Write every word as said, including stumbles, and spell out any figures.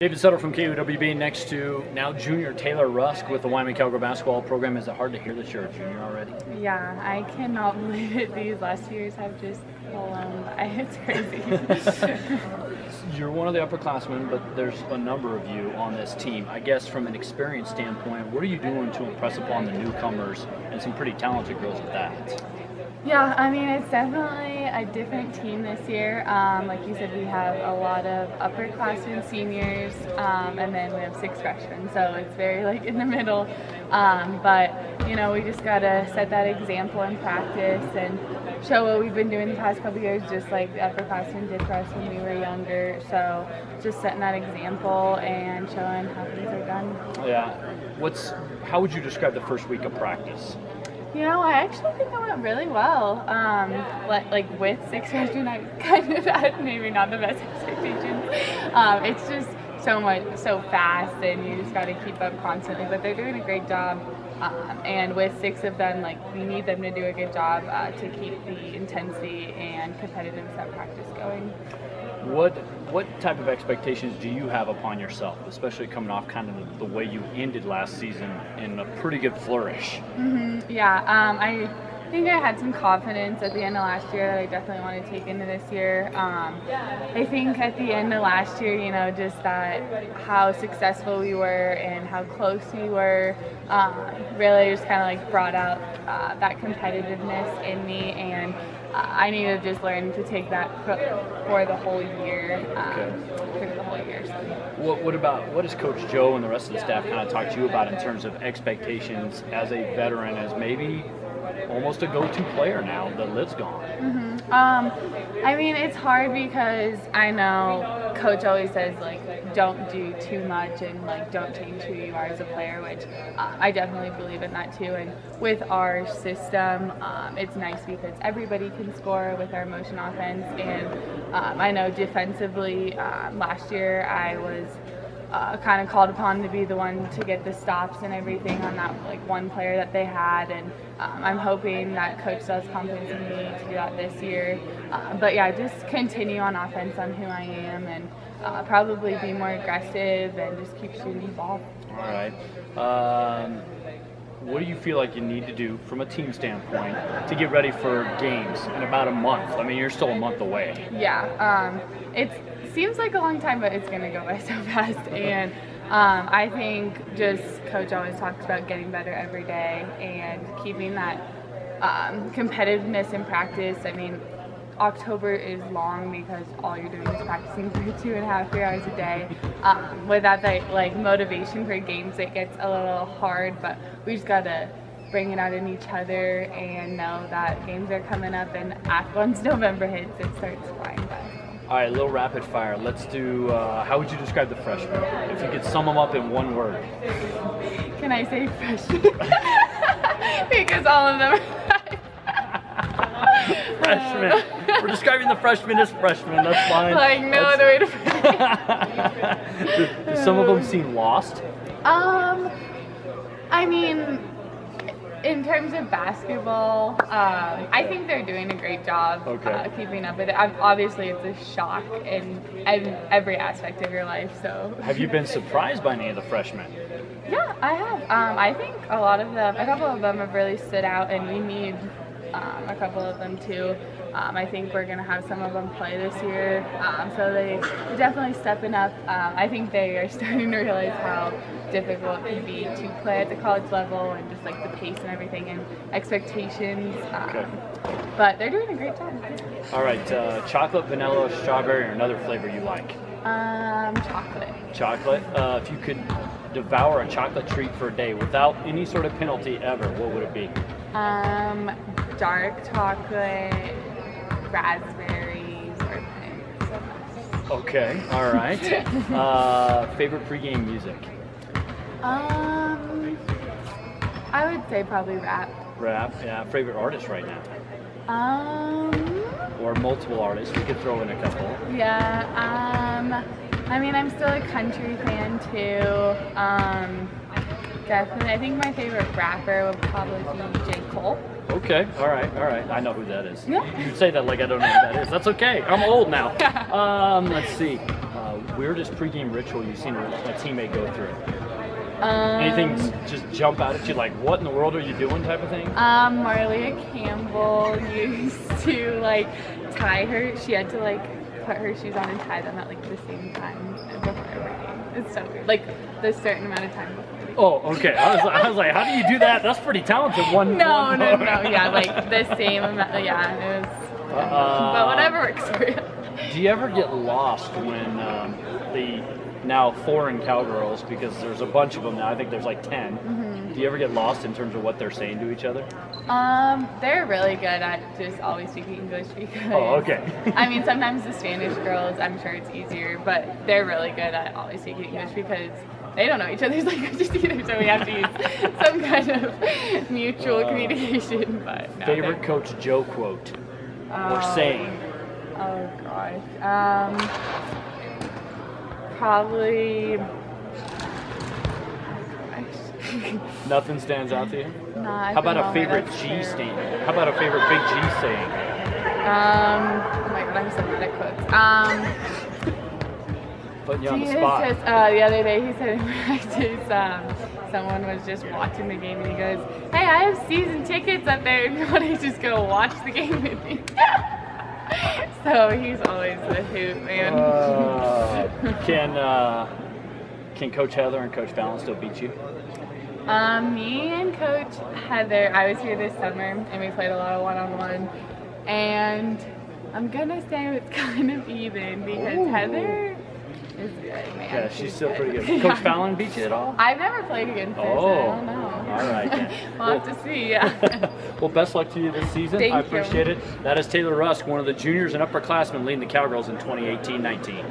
David Settle from K O W B, next to now junior Taylor Rusk with the Wyoming Cowgirl basketball program. Is it hard to hear that you're a junior already? Yeah, I cannot believe it. These last years have just blown by. It's crazy. You're one of the upperclassmen, but there's a number of you on this team. I guess from an experience standpoint, what are you doing to impress upon the newcomers and some pretty talented girls at that? Yeah, I mean, it's definitely a different team this year. Um, like you said, we have a lot of upperclassmen, seniors, um, and then we have six freshmen, so it's very like in the middle. Um, but, you know, we just got to set that example in practice and show what we've been doing the past couple years, just like the upperclassmen did for us when we were younger. So just setting that example and showing how things are done. Yeah. What's, how would you describe the first week of practice? You know, I actually think I went really well. Um, like with sixth freshmen, I kind of had maybe not the best expectations. Um, it's just so much, so fast, and you just got to keep up constantly. But they're doing a great job. Um, and with six of them, like we need them to do a good job uh, to keep the intensity and competitiveness at practice going. What what type of expectations do you have upon yourself, especially coming off kind of the way you ended last season in a pretty good flourish? Mm-hmm. Yeah, um, I think I had some confidence at the end of last year that I definitely want to take into this year. Um, I think at the end of last year, you know, just that how successful we were and how close we were um, really just kind of like brought out uh, that competitiveness in me, and I need to just learn to take that for the whole year. Um, okay. For the whole year. So. What, what about what does Coach Joe and the rest of the staff kind of talk to you about in terms of expectations as a veteran, as maybe almost a go-to player now that Liv's gone? Mm-hmm. Um, I mean, it's hard because I know Coach always says like don't do too much and like don't change who you are as a player, which uh, I definitely believe in that too. And with our system, um, it's nice because everybody can score with our motion offense. And um, I know defensively, uh, last year I was Uh, kind of called upon to be the one to get the stops and everything on that like one player that they had, and um, I'm hoping that Coach does confidence in me to do that this year. Uh, but yeah, just continue on offense on who I am, and uh, probably be more aggressive and just keep shooting the ball. All right. Um, what do you feel like you need to do from a team standpoint to get ready for games in about a month? I mean, you're still a month away. Yeah. Um, it's seems like a long time, but it's going to go by so fast. And um, I think just Coach always talks about getting better every day and keeping that um, competitiveness in practice. I mean, October is long because all you're doing is practicing for two and a half, three hours a day. Um, without that like motivation for games, it gets a little hard, but we just got to bring it out in each other and know that games are coming up, and once November hits, it starts flying by. All right, a little rapid fire. Let's do, uh, how would you describe the freshmen? If you could sum them up in one word. Can I say freshmen? Because all of them are freshmen. We're describing the freshmen as freshmen, that's fine. Like, no that's... other way to put it. do, do some of them seem lost? Um, I mean, in terms of basketball, um, I think they're doing a great job okay. uh, keeping up with it. I've, obviously, it's a shock in, in every aspect of your life. So, have you been surprised by any of the freshmen? Yeah, I have. Um, I think a lot of them, a couple of them have really stood out, and we need um, a couple of them too. Um, I think we're going to have some of them play this year, um, so they, they're definitely stepping up. Um, I think they are starting to realize how difficult it can be to play at the college level, and just like the pace and everything and expectations. Um, okay. But they're doing a great job. All right, uh, chocolate, vanilla, strawberry, or another flavor you like? Um, chocolate. Chocolate. Uh, if you could devour a chocolate treat for a day without any sort of penalty ever, what would it be? Um, dark chocolate, raspberries, or things. Okay. All right. uh, favorite pregame music? Um, I would say probably rap. Rap, yeah. Favorite artist right now? Um. Or multiple artists. We could throw in a couple. Yeah. Um. I mean, I'm still a country fan too. Um. Definitely. I think my favorite rapper would probably be Jay Cole. Okay. All right. All right. I know who that is. Yeah. You say that like I don't know who that is. That's okay. I'm old now. Um. Let's see. Uh, weirdest pregame ritual you've seen a, a teammate go through? Um, Anything just jump out at you like, what in the world are you doing type of thing? Um, Marlia Campbell used to like tie her, she had to like put her shoes on and tie them at like the same time before every game. It's so weird. Like the certain amount of time before. Oh, okay. I was, I was like, how do you do that? That's pretty talented. One. No, one no, no. Yeah, like the same amount. Yeah, it was. Uh, but whatever works for you. Do you ever get lost when um, the now foreign Cowgirls, because there's a bunch of them now. I think there's like ten. Mm-hmm. Do you ever get lost in terms of what they're saying to each other? Um, they're really good at just always speaking English because. Oh, okay. I mean, sometimes the Spanish girls, I'm sure it's easier, but they're really good at always speaking English because. They don't know each other's languages either, so we have to use some kind of mutual uh, communication. But no, favorite Coach Joe quote um, or saying? Oh gosh, um, probably. Nothing stands out to you? Nah, How about a favorite G statement? How about a favorite Big G saying? Um, oh my God, I'm so good at quotes. Um. Putting you on the spot. Just, uh, the other day he said in practice, um, someone was just watching the game and he goes, hey, I have season tickets up there and you want to just go watch the game with me. So he's always the hoot, man. Uh, can, uh, can Coach Heather and Coach Fallon still beat you? Um, me and Coach Heather, I was here this summer and we played a lot of one-on-one. And I'm going to say it's kind of even because Ooh. Heather... Good, yeah, she's, she's still good. Pretty good. Coach Fallon beat you at all? I've never played against her, oh. so I don't know. All right. We'll, we'll have to see, yeah. Well, best luck to you this season. Thank I appreciate you. it. That is Taylor Rusk, one of the juniors and upperclassmen leading the Cowgirls in twenty eighteen nineteen.